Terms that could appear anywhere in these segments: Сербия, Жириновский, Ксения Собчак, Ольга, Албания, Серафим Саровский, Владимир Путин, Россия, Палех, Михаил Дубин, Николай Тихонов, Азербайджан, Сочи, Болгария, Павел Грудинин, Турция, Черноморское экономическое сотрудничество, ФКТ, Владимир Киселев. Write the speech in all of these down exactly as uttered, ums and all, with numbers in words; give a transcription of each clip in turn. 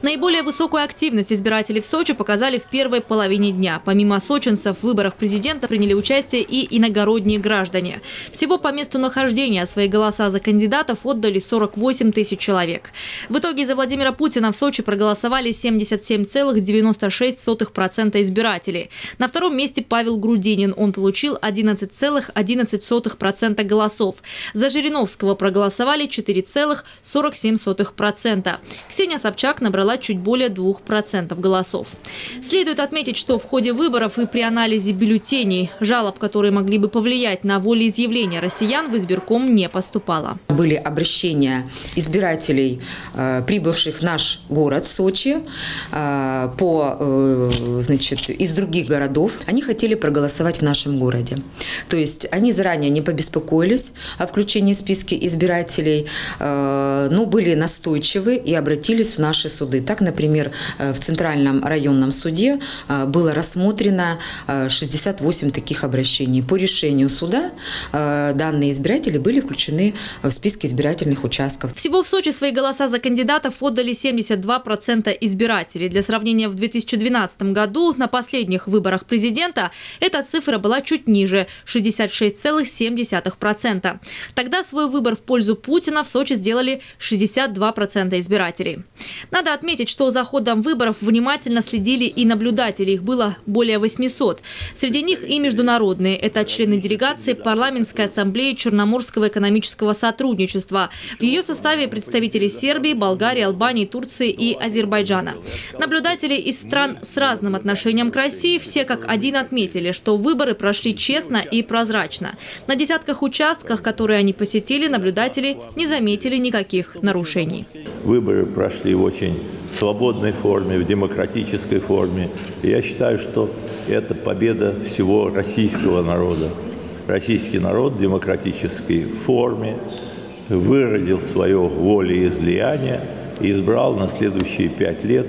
Наиболее высокую активность избирателей в Сочи показали в первой половине дня. Помимо сочинцев в выборах президента приняли участие и иногородние граждане. Всего по месту нахождения свои голоса за кандидатов отдали сорок восемь тысяч человек. В итоге за Владимира Путина в Сочи проголосовали семьдесят семь целых девяносто шесть сотых процента избирателей. На втором месте Павел Грудинин. Он получил одиннадцать целых одиннадцать сотых процента голосов. За Жириновского проголосовали четыре целых сорок семь сотых процента. Ксения Собчак набрала чуть более двух процентов голосов. Следует отметить, что в ходе выборов и при анализе бюллетеней жалоб, которые могли бы повлиять на волеизъявление россиян, в избирком не поступало. Были обращения избирателей, прибывших в наш город Сочи по, значит, из других городов. Они хотели проголосовать в нашем городе. То есть они заранее не побеспокоились о включении в списки избирателей, но были настойчивы и обратились в наши суды. Так, например, в Центральном районном суде было рассмотрено шестьдесят восемь таких обращений. По решению суда данные избиратели были включены в списки избирательных участков. Всего в Сочи свои голоса за кандидатов отдали семьдесят два процента избирателей. Для сравнения, в две тысячи двенадцатом году на последних выборах президента эта цифра была чуть ниже – шестьдесят шесть целых семь десятых процента. Тогда свой выбор в пользу Путина в Сочи сделали шестьдесят два процента избирателей. Надо отметить, что за ходом выборов внимательно следили и наблюдатели. Их было более восьмисот. Среди них и международные. Это члены делегации Парламентской ассамблеи Черноморского экономического сотрудничества. В ее составе представители Сербии, Болгарии, Албании, Турции и Азербайджана. Наблюдатели из стран с разным отношением к России все как один отметили, что выборы прошли честно и прозрачно. На десятках участков, которые они посетили, наблюдатели не заметили никаких нарушений. Выборы прошли в очень свободной форме, в демократической форме. Я считаю, что это победа всего российского народа. Российский народ в демократической форме выразил свое волеизлияние и избрал на следующие пять лет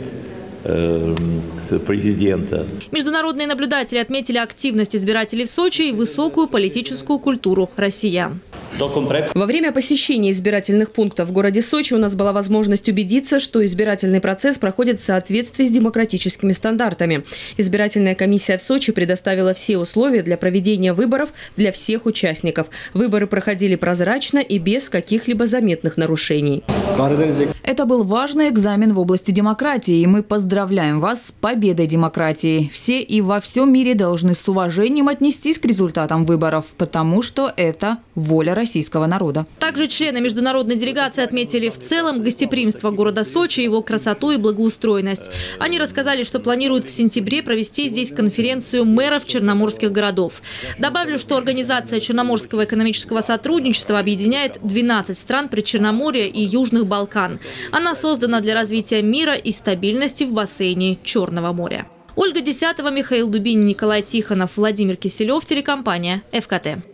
президента. Международные наблюдатели отметили активность избирателей в Сочи и высокую политическую культуру россиян. Во время посещения избирательных пунктов в городе Сочи у нас была возможность убедиться, что избирательный процесс проходит в соответствии с демократическими стандартами. Избирательная комиссия в Сочи предоставила все условия для проведения выборов для всех участников. Выборы проходили прозрачно и без каких-либо заметных нарушений. Это был важный экзамен в области демократии, и мы поздравляем вас с победой демократии. Все и во всем мире должны с уважением отнестись к результатам выборов, потому что это воля российского народа. Также члены международной делегации отметили в целом гостеприимство города Сочи, его красоту и благоустроенность. Они рассказали, что планируют в сентябре провести здесь конференцию мэров черноморских городов. Добавлю, что организация Черноморского экономического сотрудничества объединяет двенадцать стран Причерноморья и Южных Балкан. Она создана для развития мира и стабильности в бассейне Черного моря. Ольга Десятова, Михаил Дубин, Николай Тихонов, Владимир Киселев, телекомпания ФКТ.